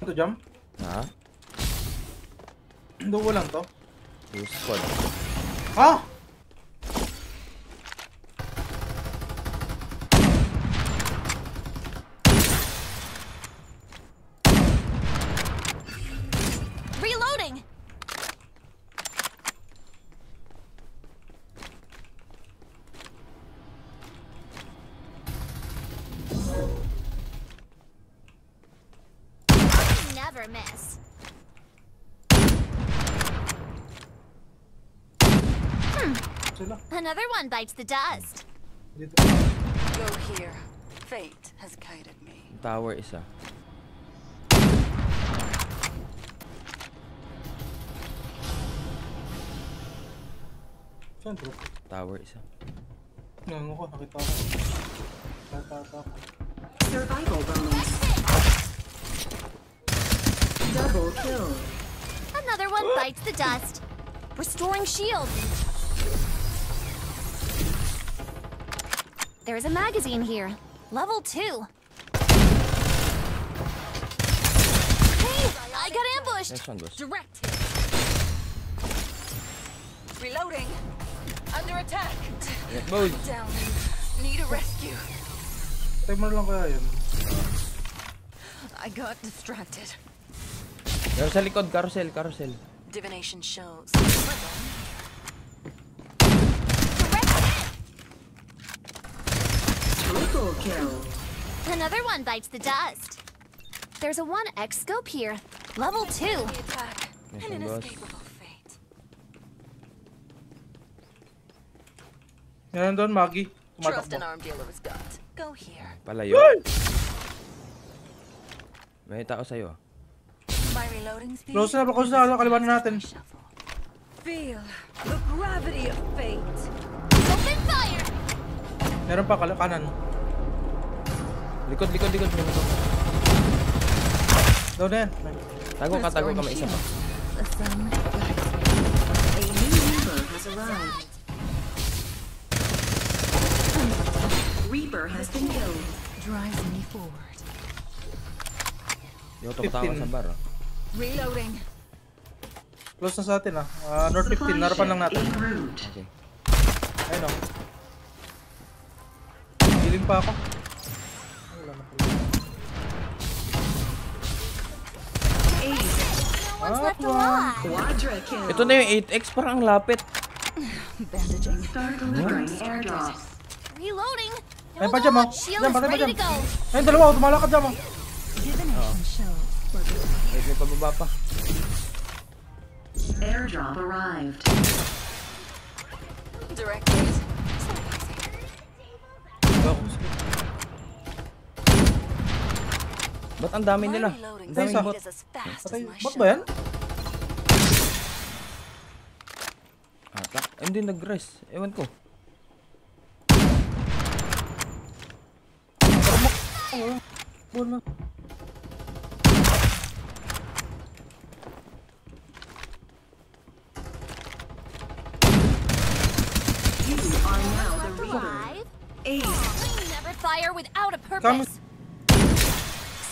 Want to jump? Nah. Duo lang to. Two squad. Ah! Never miss. Another one bites the dust. Go here. Fate has guided me. Tower isa. Tower isa. Survival bonus. Double kill. Another one bites the dust. Restoring shield. There is a magazine here. Level 2. Hey, I got ambushed. Direct hit. Reloading. Under attack. Down. Need a rescue. I got distracted. Meron sa likod, carousel, carousel. Divination shows. Triple kill. Another one bites the dust. There's a 1x scope here. Level 2. An inescapable fate. Meron doon, Maggie. Trust an arm dealer is got. Go here. Palayo. May tao sa'yo. Close na, close na. Ano, kaliban na natin. Feel the gravity of fate. Open fire! Meron pa, kanan. Likod, likod, likod. Doon na yan. Tago ka, may isa pa. A new Reaper has arrived. Reaper has been killed. Drives me forward. Yo, tumatawan sa bar. Reloading. Close na sa atin ah. North 15, narapan lang natin. Okay. Ayun oh. Hiling pa ako. Ito na yung 8x, parang ang lapit. Bandaging. Reloading. Ay, pa dyan mo. Yan, patay pa dyan. Ayun, dalawa. Tumalakad dyan mo. May pababa pa. Airdrop arrived. Directed. Ba't ang dami nila? Ang dami bot. Bot ba yan? Atak. Hindi nag-rest. Ewan ko. Ball na. Fire without a purpose.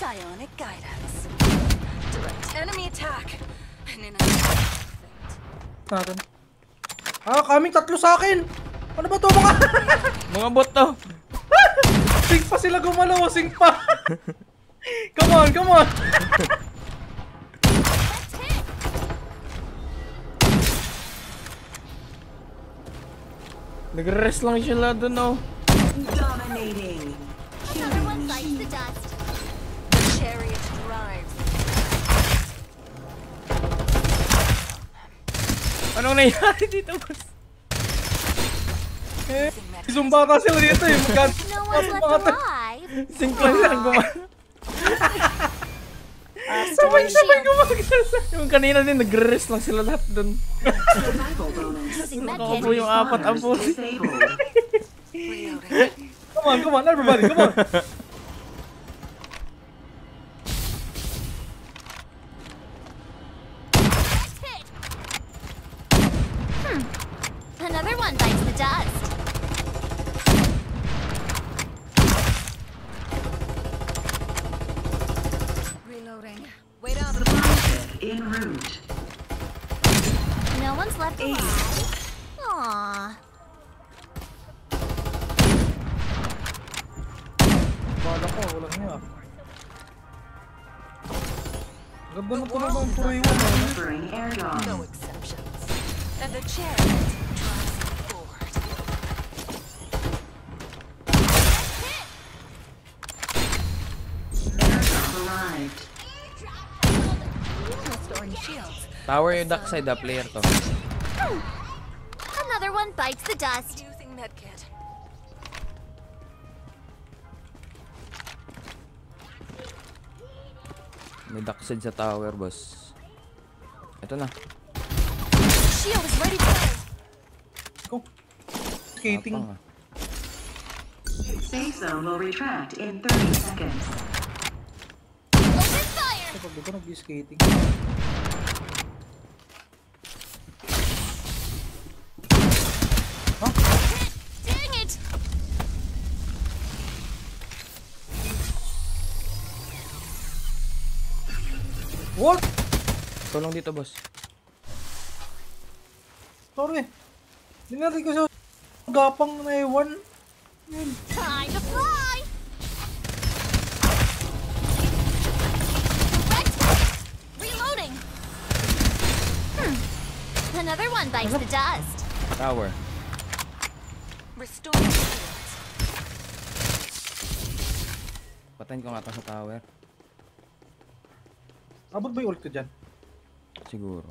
Psionic guidance. Direct enemy attack. Ah, kaming tatlo sa akin. Ano ba to mga? Mga bot to. Sing pa sila gumalaw, sing pa. Come on, come on. Nag-rest lang sila doon, oh. Dominating. Another one bites the dust. The chariot drives. Anong nangyari dito, boss? Zumba kasi ulit dito eh. No one's left alive. Singklan lang gumana. Sabay-sabay gumagasa. Yung kanina din, nag-rest lang sila lahat dun. Nakakupo yung apat ang pusi. Come on, come on, everybody, come on. Another one bites the dust. Reloading. En route. No one's left alive. Aww. No exceptions. And the chair drives forward. Airdrop arrived. Tower yung duck side, the player to. Another one bites the dust. Using medkit. May duck side sa tower, boss. Ito na. Shield is ready to go. Skating. Safe zone will retract in 30 seconds. Open fire. Hindi ko nag-skating. What? Tolong dito, boss. Sorry. Dinari ko siya. Gapang na iwan. Time to fly! Reloading! Another one bites the dust. Tower. Restore. Patayin ko nga ito sa tower. Abot ba yung ult ko dyan? Siguro.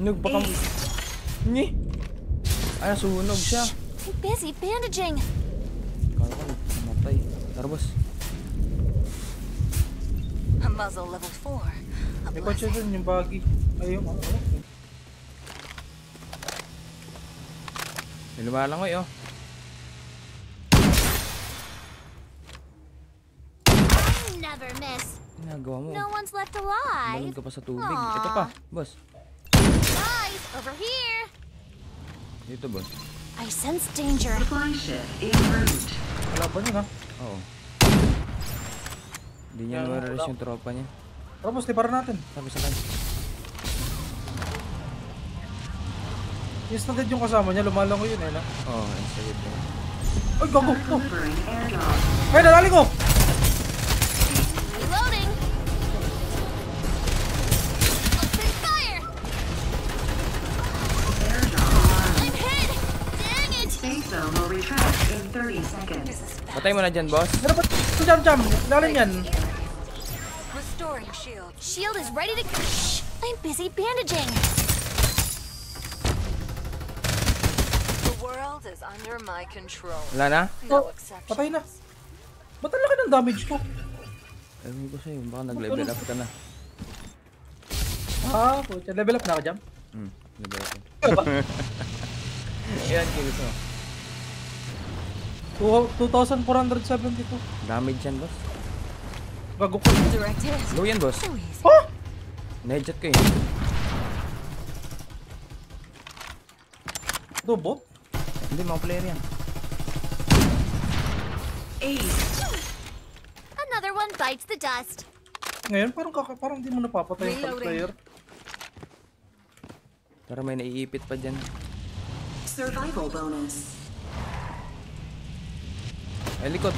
Nagbakang... Nye! Ay, nasunog siya. I'm busy bandaging. Kala ko, namatay. Tara, boss. A muzzle level 4. May kotse dun yung bagi. Ay, yung ako. Lumalangoy, oh. No one's left alive. Ka pa sa tubig. Ito pa, boss. Guys, over here. Dito, boss. I sense danger. Supply ship in route. Kalaban niya na. Oo. Hindi niya ma-release yung tropa niya. Tara, boss, liparan natin. Sabi sa kanya. Yes, nandid yung kasama niya. Lumalang ko yun, eh. Oo, inside. Ay, gago! Ay, nalali ko! Patay mo na dyan, boss. Jam. Lalim yan. Shield is ready to go. I'm busy bandaging. The world is under my control. Wala na? Oh, patay na. Ba't ang laki ng damage ko? Ayun ko sa'yo. Baka nag-level up ka na. Ah, pucha. Level up na ako, Jam? Level up. Ayan, kilis mo. 2,472. Damage yan, boss. Gago ko. Low yan, boss. Huh? Nedjet ko yun. Ito, bot? Hindi, mga player yan. Another one bites the dust. Ngayon, parang di mo napapatay yung player. Parang may naiipit pa dyan. Survival bonus. Ay, likod.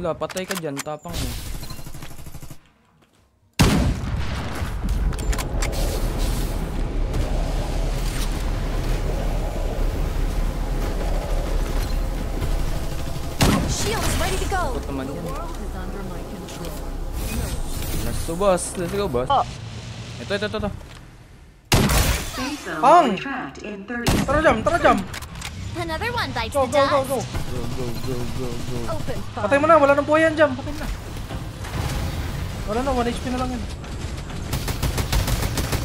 Wala, patay ka dyan. Tapang mo. Shields ready to go. The world is under my control. Let's go, boss. Let's go, boss. Ito. Pang! Tara, Jam. Another one bites the dust. Go. Open fire. Patay mo na, wala nang buhay yan, Jam. Patay mo na. Wala na, 1 HP na lang yan.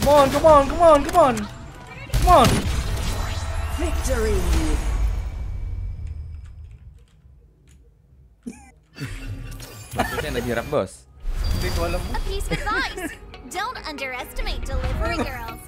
Come on. Victory. Bakit yan, naghirap, boss? Hindi ko alam mo. A piece of advice. Don't underestimate delivery girls.